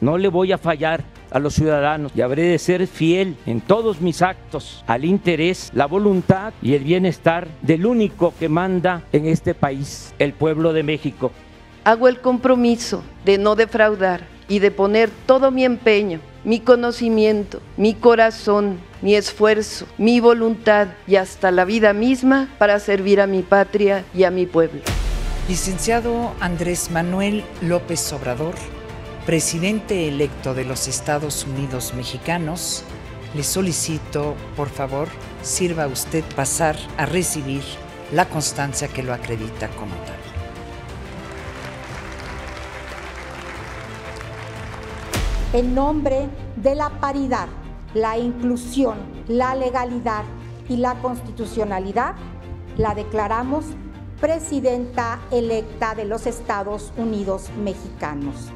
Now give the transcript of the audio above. No le voy a fallar a los ciudadanos y habré de ser fiel en todos mis actos al interés, la voluntad y el bienestar del único que manda en este país, el pueblo de México. Hago el compromiso de no defraudar y de poner todo mi empeño, mi conocimiento, mi corazón, mi esfuerzo, mi voluntad y hasta la vida misma para servir a mi patria y a mi pueblo. Licenciado Andrés Manuel López Obrador, presidente electo de los Estados Unidos mexicanos, le solicito, por favor, sirva usted pasar a recibir la constancia que lo acredita como tal. En nombre de la paridad, la inclusión, la legalidad y la constitucionalidad, la declaramos presidenta electa de los Estados Unidos mexicanos.